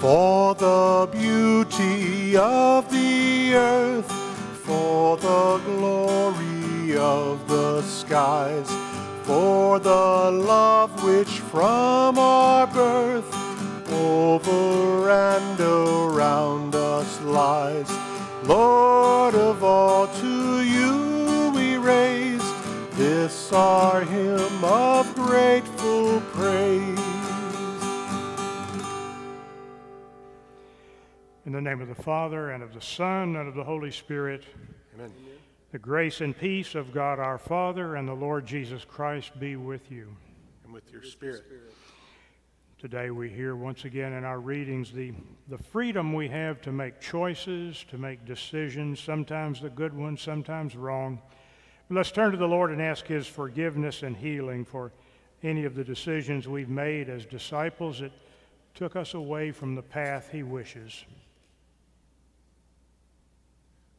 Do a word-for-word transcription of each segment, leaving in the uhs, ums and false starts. For the beauty of the earth, for the glory of the skies, for the love which from our birth over and around us lies. Lord of all, to you we raise this our hymn of grateful praise. In the name of the Father, and of the Son, and of the Holy Spirit. Amen. The grace and peace of God our Father and the Lord Jesus Christ be with you. And with your spirit. Today we hear once again in our readings the, the freedom we have to make choices, to make decisions, sometimes the good ones, sometimes wrong. But let's turn to the Lord and ask His forgiveness and healing for any of the decisions we've made as disciples that took us away from the path He wishes.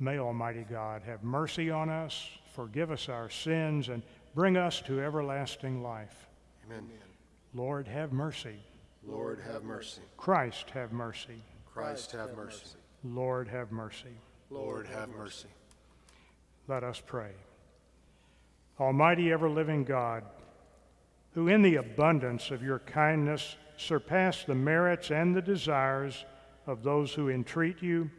May Almighty God have mercy on us, forgive us our sins, and bring us to everlasting life. Amen. Lord, have mercy. Lord, have mercy. Christ, have mercy. Christ, have mercy. Lord, have mercy. Lord, have mercy. Let us pray. Almighty, ever-living God, who in the abundance of your kindness surpass the merits and the desires of those who entreat you,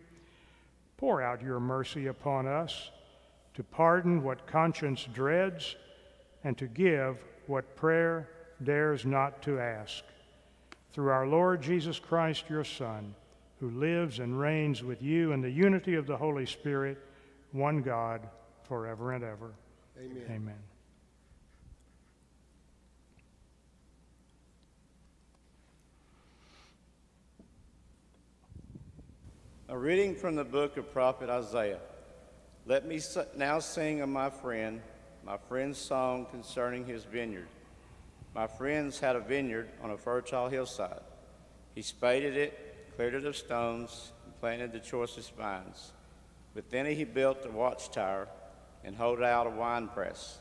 pour out your mercy upon us to pardon what conscience dreads and to give what prayer dares not to ask. Through our Lord Jesus Christ, your Son, who lives and reigns with you in the unity of the Holy Spirit, one God, forever and ever. Amen. Amen. A reading from the book of prophet Isaiah. Let me now sing of my friend, my friend's song concerning his vineyard. My friends had a vineyard on a fertile hillside. He spaded it, cleared it of stones, and planted the choicest vines. Within it he built a watchtower and hoed out a winepress.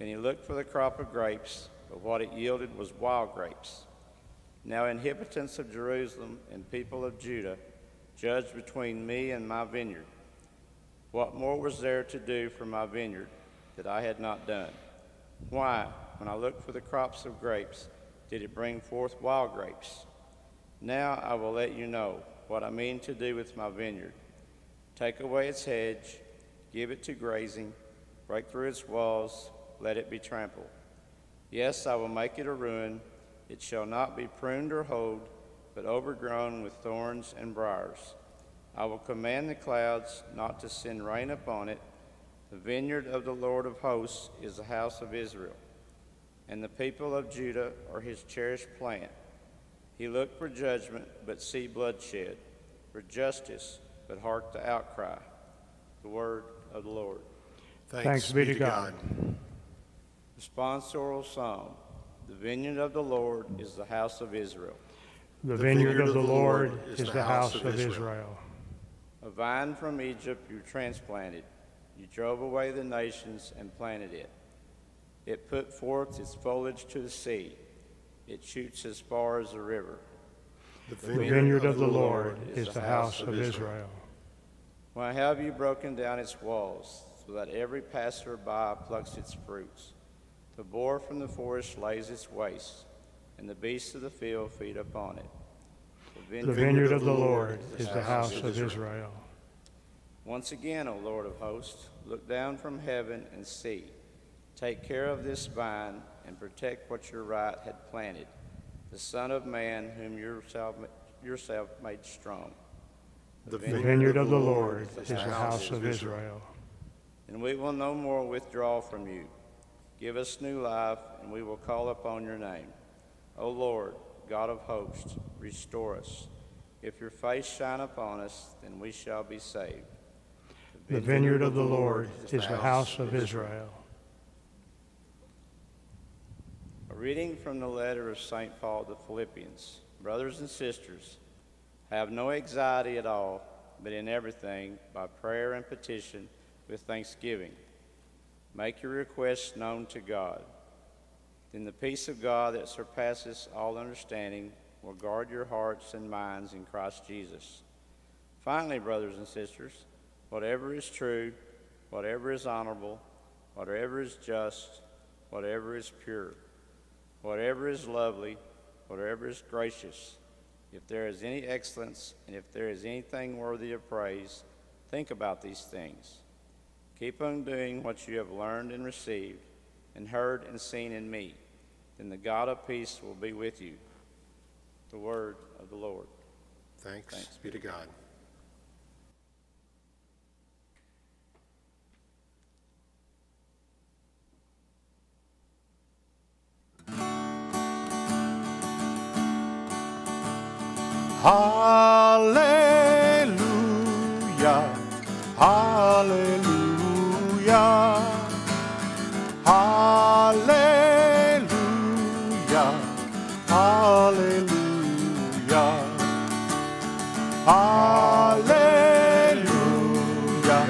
Then he looked for the crop of grapes, but what it yielded was wild grapes. Now inhabitants of Jerusalem and people of Judah, judge between me and my vineyard. What more was there to do for my vineyard that I had not done? Why, when I looked for the crops of grapes, did it bring forth wild grapes? Now I will let you know what I mean to do with my vineyard. Take away its hedge, give it to grazing, break through its walls, let it be trampled. Yes, I will make it a ruin. It shall not be pruned or hoed, but overgrown with thorns and briars. I will command the clouds not to send rain upon it. The vineyard of the Lord of hosts is the house of Israel, and the people of Judah are his cherished plant. He looked for judgment, but see bloodshed, for justice, but hark the outcry. The word of the Lord. Thanks, Thanks be to God. God. The Responsorial Psalm. The vineyard of the Lord is the house of Israel. The vineyard of the Lord is the house of Israel. A vine from Egypt you transplanted. You drove away the nations and planted it. It put forth its foliage to the sea. It shoots as far as the river. The vineyard of the Lord is the house of Israel. Why have you broken down its walls, so that every passerby plucks its fruits? The boar from the forest lays its waste, and the beasts of the field feed upon it. The vineyard, the vineyard of the Lord is the house of Israel. Once again, O Lord of hosts, look down from heaven and see. Take care of this vine and protect what your right had planted, the Son of Man whom yourself, yourself made strong. The vineyard, the vineyard of the Lord is the house of Israel. And we will no more withdraw from you. Give us new life, and we will call upon your name. O Lord, God of hosts, restore us. If your face shine upon us, then we shall be saved. The vineyard of the Lord is the house of Israel. A reading from the letter of Saint Paul to Philippians. Brothers and sisters, have no anxiety at all, but in everything, by prayer and petition, with thanksgiving, make your requests known to God. Then the peace of God that surpasses all understanding will guard your hearts and minds in Christ Jesus. Finally, brothers and sisters, whatever is true, whatever is honorable, whatever is just, whatever is pure, whatever is lovely, whatever is gracious, if there is any excellence and if there is anything worthy of praise, think about these things. Keep on doing what you have learned and received and heard and seen in me, then the God of peace will be with you. The word of the Lord. Thanks, Thanks be to God. Hallelujah, hallelujah, hallelujah, hallelujah, hallelujah, hallelujah,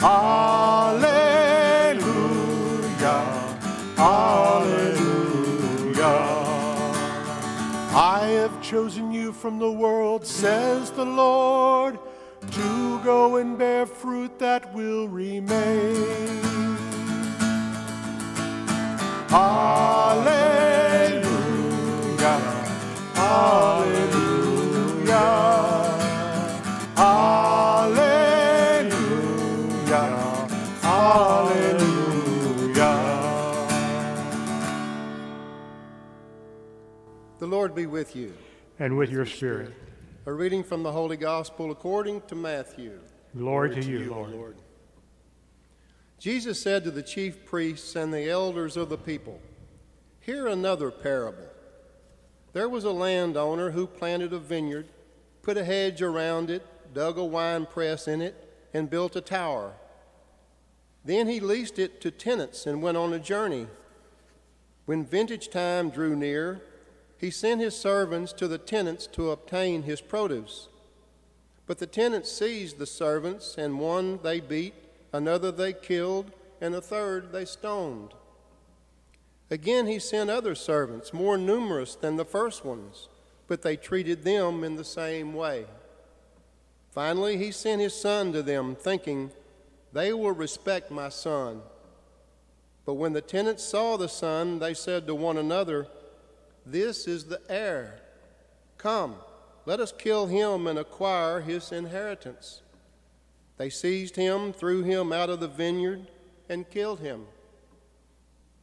hallelujah, hallelujah. I have chosen you from the world, says the Lord, to go and bear fruit that will remain. Hallelujah, hallelujah, hallelujah, hallelujah. The Lord be with you. And with your spirit. A reading from the Holy Gospel according to Matthew. Glory, Glory to, to you, Lord. Lord. Jesus said to the chief priests and the elders of the people, hear another parable. There was a landowner who planted a vineyard, put a hedge around it, dug a wine press in it, and built a tower. Then he leased it to tenants and went on a journey. When vintage time drew near, he sent his servants to the tenants to obtain his produce. But the tenants seized the servants, and one they beat, another they killed, and a third they stoned. Again he sent other servants, more numerous than the first ones, but they treated them in the same way. Finally he sent his son to them, thinking, they will respect my son. But when the tenants saw the son, they said to one another, this is the heir. Come, let us kill him and acquire his inheritance. They seized him, threw him out of the vineyard, and killed him.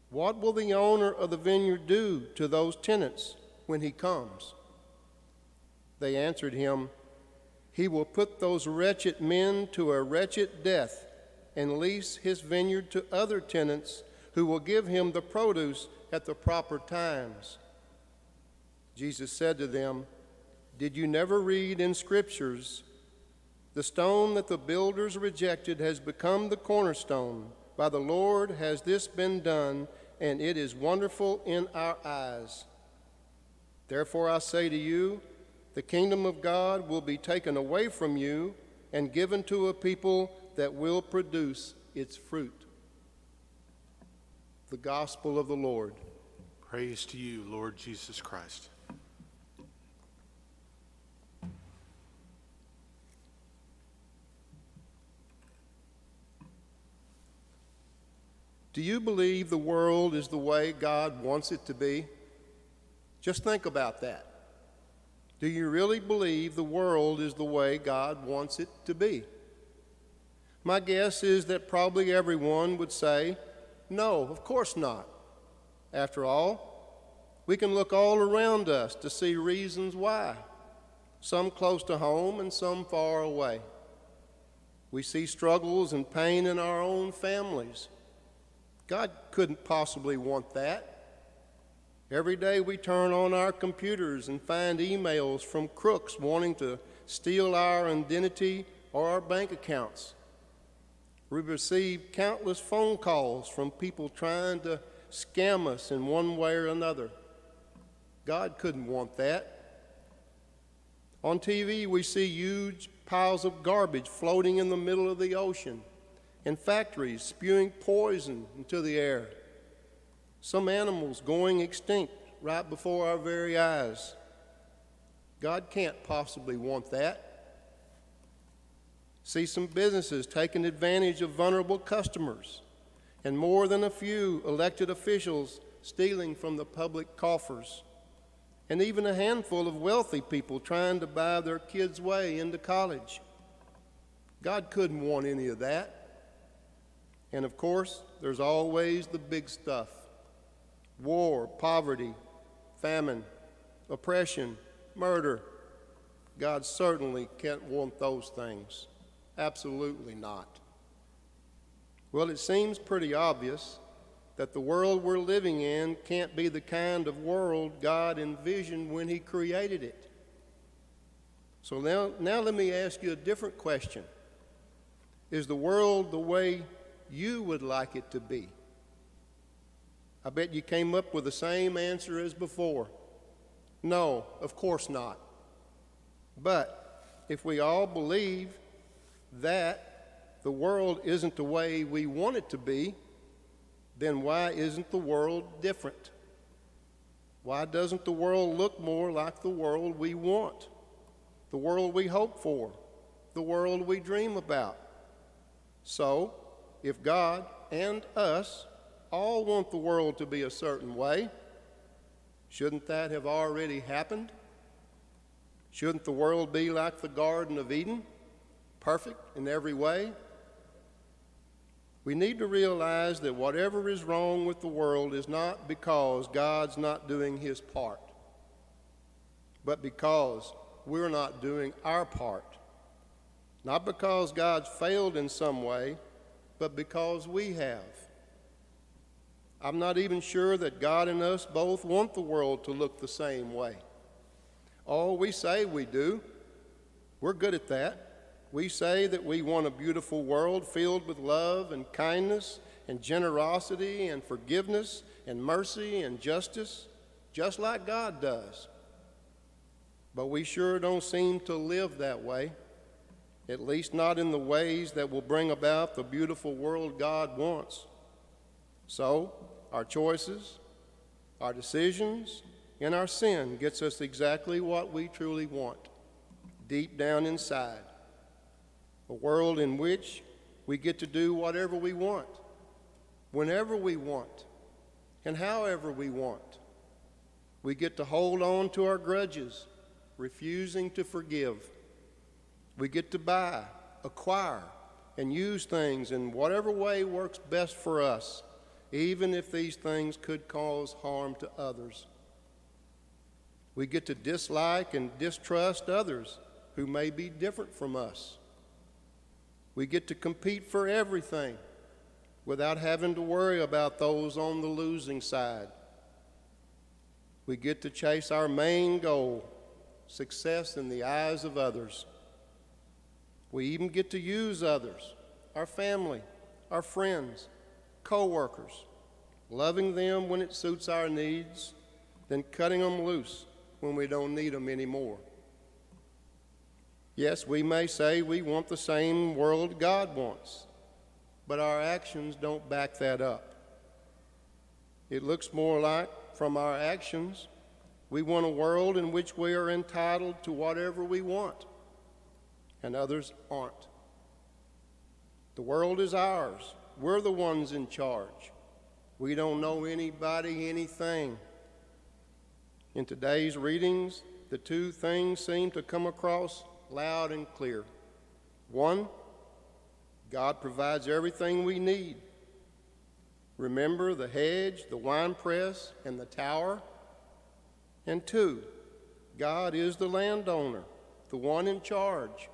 What will the owner of the vineyard do to those tenants when he comes? They answered him, he will put those wretched men to a wretched death and lease his vineyard to other tenants who will give him the produce at the proper times. Jesus said to them, did you never read in scriptures, the stone that the builders rejected has become the cornerstone. By the Lord has this been done, and it is wonderful in our eyes. Therefore I say to you, the kingdom of God will be taken away from you and given to a people that will produce its fruit. The gospel of the Lord. Praise to you, Lord Jesus Christ. Do you believe the world is the way God wants it to be? Just think about that. Do you really believe the world is the way God wants it to be? My guess is that probably everyone would say, no, of course not. After all, we can look all around us to see reasons why, some close to home and some far away. We see struggles and pain in our own families. God couldn't possibly want that. Every day we turn on our computers and find emails from crooks wanting to steal our identity or our bank accounts. We receive countless phone calls from people trying to scam us in one way or another. God couldn't want that. On T V, we see huge piles of garbage floating in the middle of the ocean, and factories spewing poison into the air. Some animals going extinct right before our very eyes. God can't possibly want that. See some businesses taking advantage of vulnerable customers, and more than a few elected officials stealing from the public coffers, and even a handful of wealthy people trying to buy their kids' way into college. God couldn't want any of that. And of course, there's always the big stuff: war, poverty, famine, oppression, murder. God certainly can't want those things. Absolutely not. Well, it seems pretty obvious that the world we're living in can't be the kind of world God envisioned when He created it. So now, now let me ask you a different question. Is the world the way you would like it to be? I bet you came up with the same answer as before. No, of course not. But if we all believe that the world isn't the way we want it to be, then why isn't the world different? Why doesn't the world look more like the world we want, the world we hope for, the world we dream about? So, if God and us all want the world to be a certain way, shouldn't that have already happened? Shouldn't the world be like the Garden of Eden, perfect in every way? We need to realize that whatever is wrong with the world is not because God's not doing His part, but because we're not doing our part. Not because God's failed in some way, but because we have. I'm not even sure that God and us both want the world to look the same way. Oh, we say we do. We're good at that. We say that we want a beautiful world filled with love and kindness and generosity and forgiveness and mercy and justice, just like God does. But we sure don't seem to live that way, at least not in the ways that will bring about the beautiful world God wants. So, our choices, our decisions, and our sin gets us exactly what we truly want, deep down inside. A world in which we get to do whatever we want, whenever we want, and however we want. We get to hold on to our grudges, refusing to forgive. We get to buy, acquire, and use things in whatever way works best for us, even if these things could cause harm to others. We get to dislike and distrust others who may be different from us. We get to compete for everything without having to worry about those on the losing side. We get to chase our main goal, success in the eyes of others. We even get to use others, our family, our friends, co-workers, loving them when it suits our needs, then cutting them loose when we don't need them anymore. Yes, we may say we want the same world God wants, but our actions don't back that up. It looks more like, from our actions, we want a world in which we are entitled to whatever we want, and others aren't. The world is ours. We're the ones in charge. We don't know anybody, anything. In today's readings, the two things seem to come across loud and clear. One, God provides everything we need. Remember the hedge, the winepress, and the tower. And two, God is the landowner, the one in charge,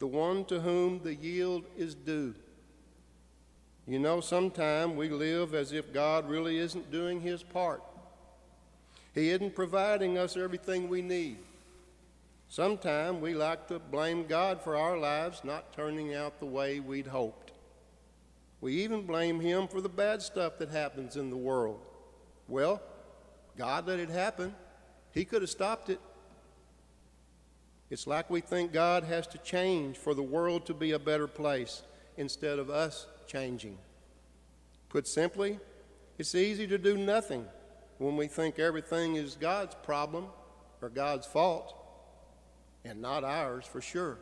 the one to whom the yield is due. You know, sometimes we live as if God really isn't doing His part. He isn't providing us everything we need. Sometimes we like to blame God for our lives not turning out the way we'd hoped. We even blame Him for the bad stuff that happens in the world. Well, God let it happen. He could have stopped it. It's like we think God has to change for the world to be a better place instead of us changing. Put simply, it's easy to do nothing when we think everything is God's problem or God's fault, and not ours for sure.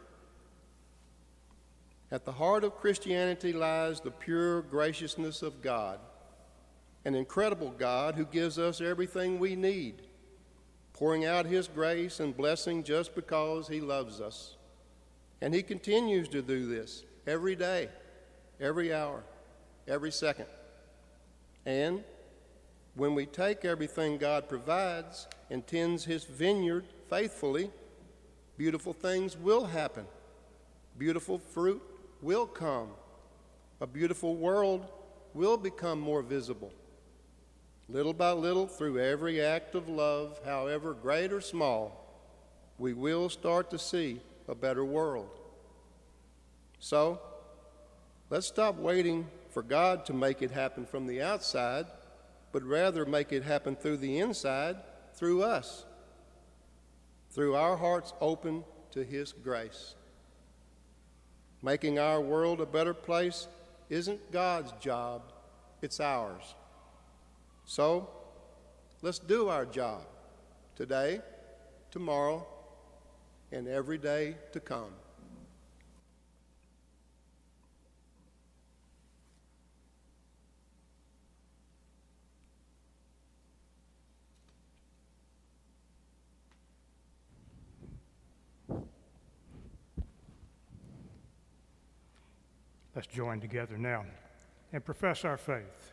At the heart of Christianity lies the pure graciousness of God, an incredible God who gives us everything we need, pouring out His grace and blessing just because He loves us. And He continues to do this every day, every hour, every second. And when we take everything God provides and tends His vineyard faithfully, beautiful things will happen. Beautiful fruit will come. A beautiful world will become more visible. Little by little, through every act of love, however great or small, we will start to see a better world. So, let's stop waiting for God to make it happen from the outside, but rather make it happen through the inside, through us, through our hearts open to His grace. Making our world a better place isn't God's job, it's ours. So, let's do our job today, tomorrow, and every day to come. Let's join together now and profess our faith.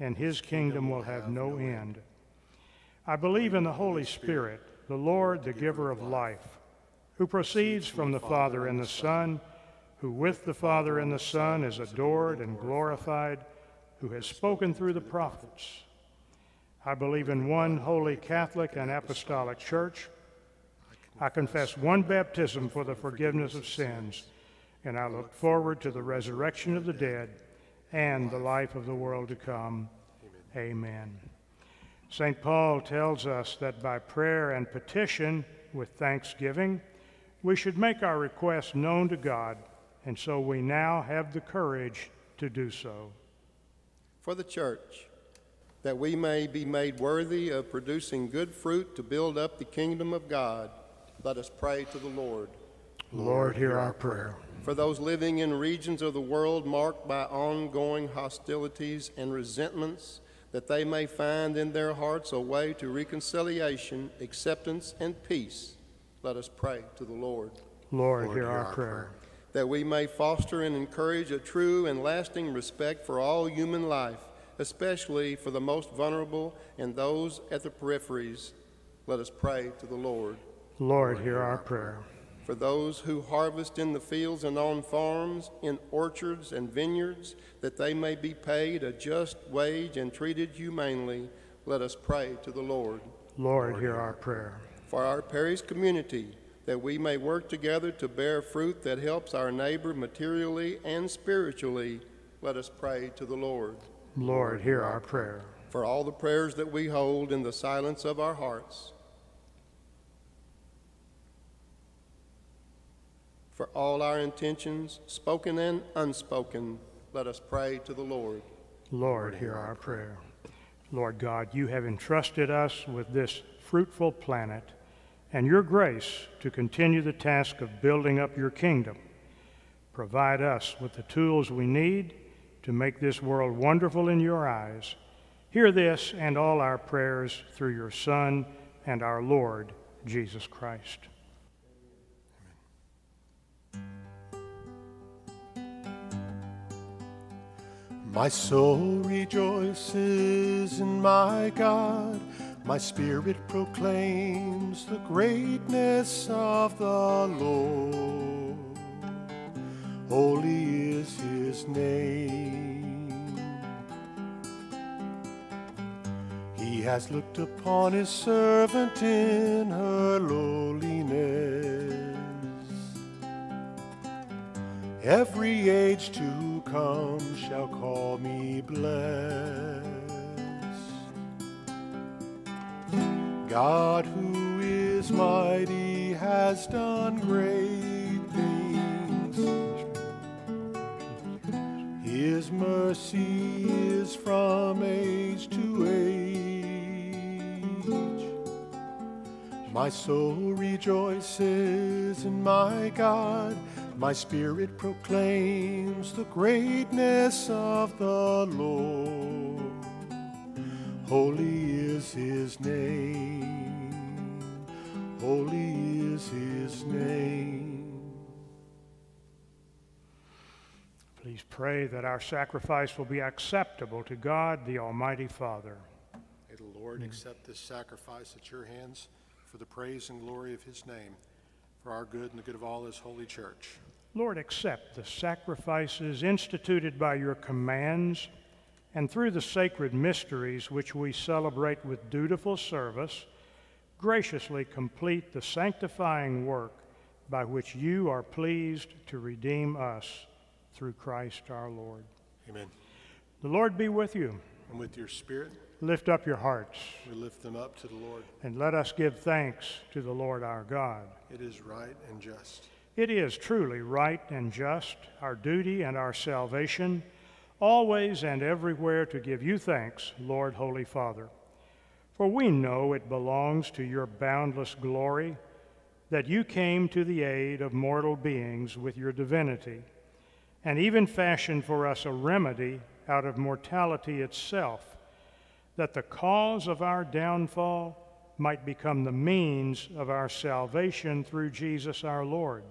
and His kingdom will have no end. I believe in the Holy Spirit, the Lord, the giver of life, who proceeds from the Father and the Son, who with the Father and the Son is adored and glorified, who has spoken through the prophets. I believe in one holy Catholic and Apostolic Church. I confess one baptism for the forgiveness of sins, and I look forward to the resurrection of the dead and the life of the world to come. Amen. Amen. Saint Paul tells us that by prayer and petition with thanksgiving, we should make our requests known to God, and so we now have the courage to do so. For the church, that we may be made worthy of producing good fruit to build up the kingdom of God, let us pray to the Lord. Lord, hear our prayer. For those living in regions of the world marked by ongoing hostilities and resentments, that they may find in their hearts a way to reconciliation, acceptance, and peace, let us pray to the Lord. Lord, Lord hear, hear our, our prayer. prayer. That we may foster and encourage a true and lasting respect for all human life, especially for the most vulnerable and those at the peripheries, let us pray to the Lord. Lord, Lord hear, hear our prayer. prayer. For those who harvest in the fields and on farms, in orchards and vineyards, that they may be paid a just wage and treated humanely, let us pray to the Lord. Lord, Lord hear our prayer. For our parish community, that we may work together to bear fruit that helps our neighbor materially and spiritually, let us pray to the Lord. Lord, hear our prayer. For all the prayers that we hold in the silence of our hearts, for all our intentions, spoken and unspoken. Let us pray to the Lord. Lord, hear our prayer. Lord God, you have entrusted us with this fruitful planet and your grace to continue the task of building up your kingdom. Provide us with the tools we need to make this world wonderful in your eyes. Hear this and all our prayers through your Son and our Lord, Jesus Christ. My soul rejoices in my God. My spirit proclaims the greatness of the Lord. Holy is his name. He has looked upon his servant in her lowliness. Every age to come shall call me blessed. God, who is mighty, has done great things. His mercy is from age to age. My soul rejoices in my God. My spirit proclaims the greatness of the Lord. Holy is his name. Holy is his name. Please pray that our sacrifice will be acceptable to God, the Almighty Father. May the Lord accept this sacrifice at your hands for the praise and glory of his name, for our good and the good of all his holy church. Lord, accept the sacrifices instituted by your commands, and through the sacred mysteries which we celebrate with dutiful service, graciously complete the sanctifying work by which you are pleased to redeem us through Christ our Lord. Amen. The Lord be with you. And with your spirit. Lift up your hearts. We lift them up to the Lord. And let us give thanks to the Lord our God. It is right and just. It is truly right and just, our duty and our salvation, always and everywhere to give you thanks, Lord, Holy Father. For we know it belongs to your boundless glory that you came to the aid of mortal beings with your divinity, and even fashioned for us a remedy out of mortality itself, that the cause of our downfall might become the means of our salvation through Jesus our Lord.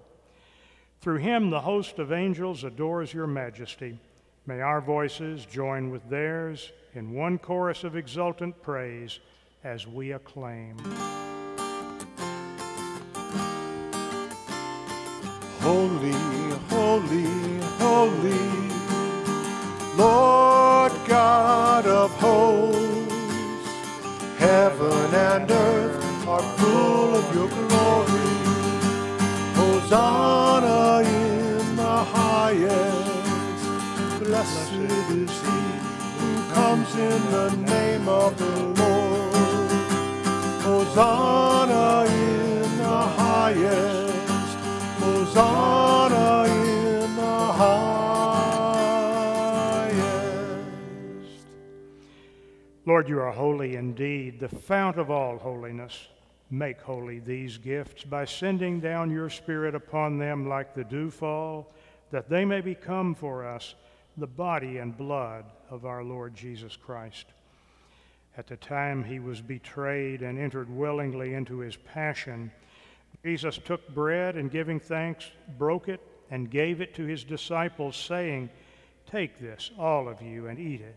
Through him the host of angels adores your majesty. May our voices join with theirs in one chorus of exultant praise as we acclaim. Holy, holy, holy, Lord God of hosts. Heaven and earth are full of your glory. Hosanna in the highest. Blessed is he who comes in the name of the Lord. Hosanna in the highest. Hosanna in the highest. Lord, you are holy indeed, the fount of all holiness. Make holy these gifts by sending down your Spirit upon them like the dewfall, that they may become for us the body and blood of our Lord Jesus Christ. At the time he was betrayed and entered willingly into his passion, Jesus took bread and, giving thanks, broke it and gave it to his disciples, saying, "Take this, all of you, and eat it.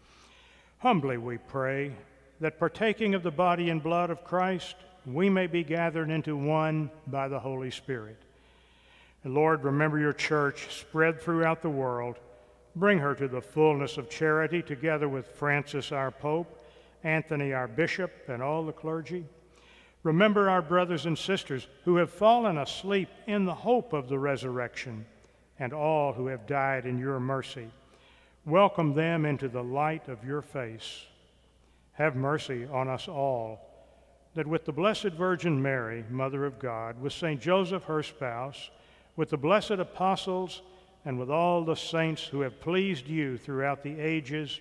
Humbly we pray that partaking of the body and blood of Christ, we may be gathered into one by the Holy Spirit. And Lord, remember your church spread throughout the world. Bring her to the fullness of charity, together with Francis our Pope, Anthony our Bishop, and all the clergy. Remember our brothers and sisters who have fallen asleep in the hope of the resurrection, and all who have died in your mercy. Welcome them into the light of your face. Have mercy on us all, that with the Blessed Virgin Mary, Mother of God, with Saint Joseph, her spouse, with the blessed apostles, and with all the saints who have pleased you throughout the ages,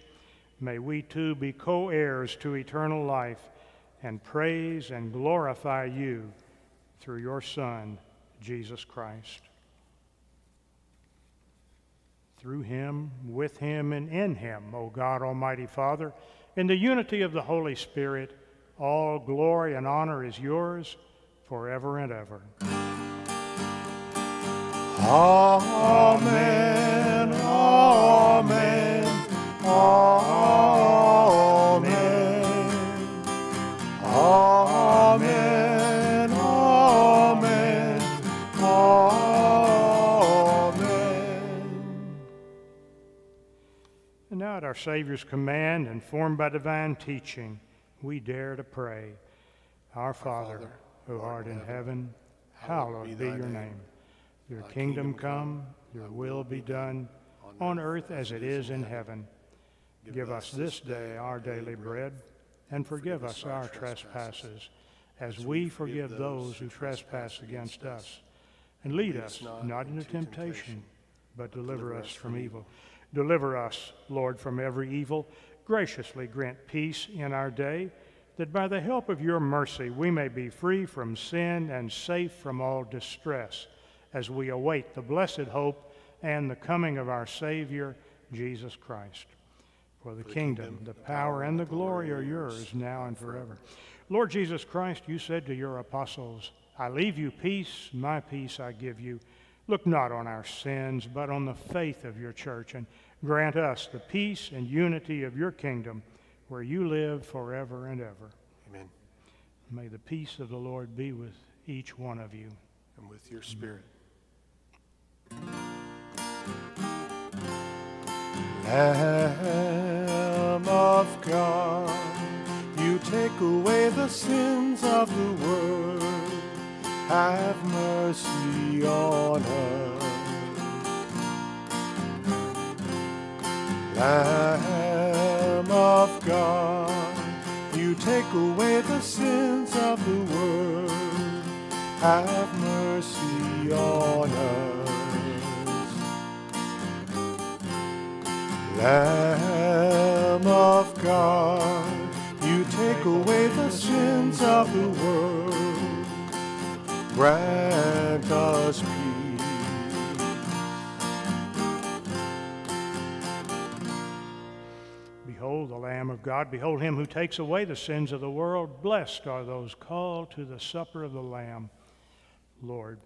may we too be co-heirs to eternal life and praise and glorify you through your Son, Jesus Christ. Through him, with him, and in him, O God, Almighty Father, in the unity of the Holy Spirit, all glory and honor is yours forever and ever. Amen, amen, amen, amen. Now at our Savior's command, and formed by divine teaching, we dare to pray. Our Father, who art in heaven, hallowed be your name. Your kingdom come, your will be done, on earth as it is in heaven. Give us this day our daily bread, and forgive us our trespasses, as we forgive those who trespass against us. And lead us not into temptation, but deliver us from evil. Deliver us, Lord, from every evil. Graciously grant peace in our day, that by the help of your mercy we may be free from sin and safe from all distress, as we await the blessed hope and the coming of our Savior, Jesus Christ. For the kingdom, the power, and the glory are yours, now and forever. Lord Jesus Christ, you said to your apostles, I leave you peace, my peace I give you. Look not on our sins, but on the faith of your church, and grant us the peace and unity of your kingdom, where you live forever and ever. Amen. May the peace of the Lord be with each one of you. And with your spirit. Lamb of God, you take away the sins of the world. Have mercy on us. Lamb of God, you take away the sins of the world. Have mercy on us. Lamb of God, you take away the sins of the world. Grant us peace. Behold the Lamb of God. Behold him who takes away the sins of the world. Blessed are those called to the supper of the Lamb. Lord,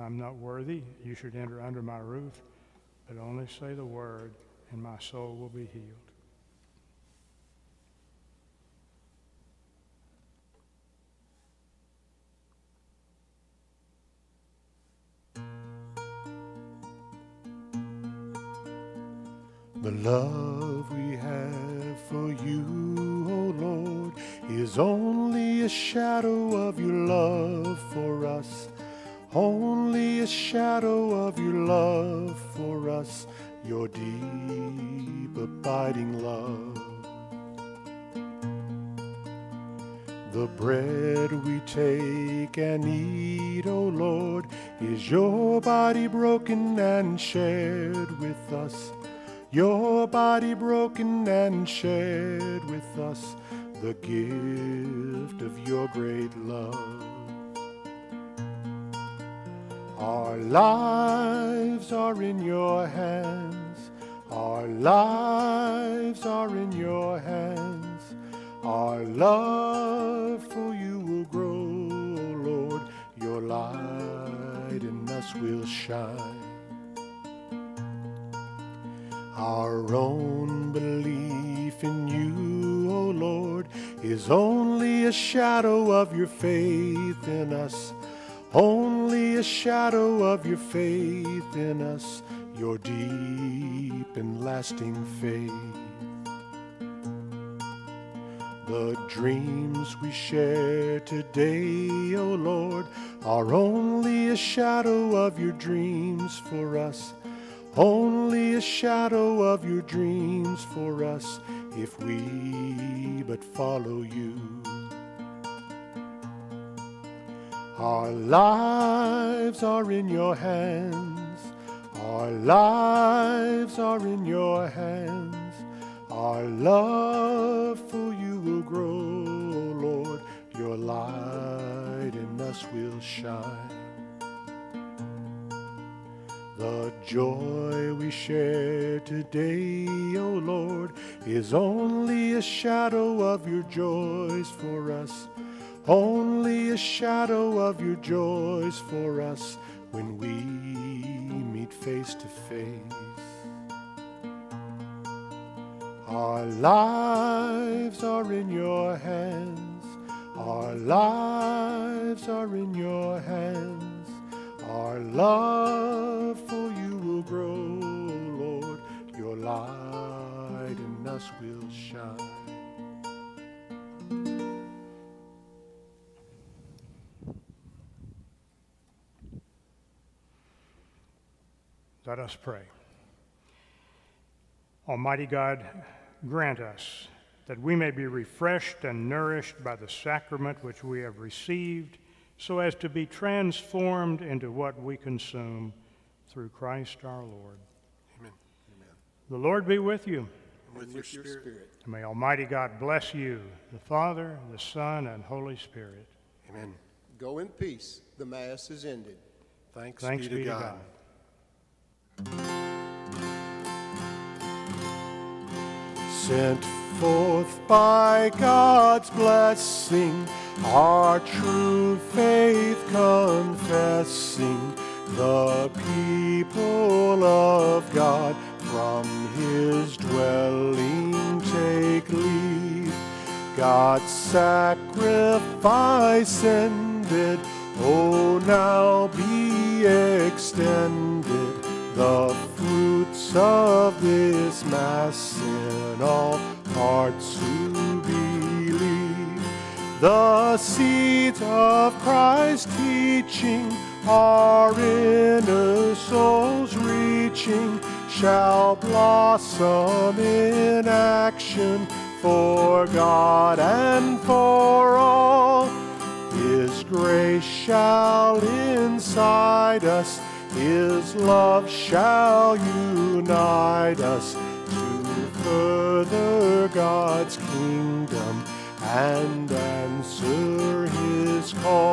I'm not worthy you should enter under my roof, but only say the word, and my soul will be healed. The love we have for you, O Lord, is only a shadow of your love for us. Only a shadow of your love for us, your deep, abiding love. The bread we take and eat, O Lord, is your body broken and shared with us. your body broken and shared with us, the gift of your great love. Our lives are in your hands, our lives are in your hands, our love for you will grow, O Lord, your light in us will shine. Our own belief in you, O Lord, is only a shadow of your faith in us, only a shadow of your faith in us, your deep and lasting faith. The dreams we share today, O Lord, are only a shadow of your dreams for us, only a shadow of your dreams for us, if we but follow you. Our lives are in your hands, our lives are in your hands, our love for you will grow, O Lord, your light in us will shine. The joy we share today, O Lord, is only a shadow of your joys for us, only a shadow of your joys for us, when we meet face to face. Our lives are in your hands, our lives are in your hands, our love for you will grow, O Lord, your light in us will shine. Let us pray. Almighty God, grant us that we may be refreshed and nourished by the sacrament which we have received, so as to be transformed into what we consume through Christ our Lord. Amen. Amen. The Lord be with you. And with your spirit. spirit. And may Almighty God bless you, the Father, the Son, and Holy Spirit. Amen. Go in peace. The Mass is ended. Thanks, Thanks be to God. God. Sent forth by God's blessing, our true faith confessing, the people of God from his dwelling take leave. God's sacrifice ended, oh now be extended. The fruits of this Mass in all hearts who believe. The seeds of Christ's teaching, our inner souls reaching, shall blossom in action for God and for all. His grace shall inside us, his love shall unite us to further God's kingdom and answer his call.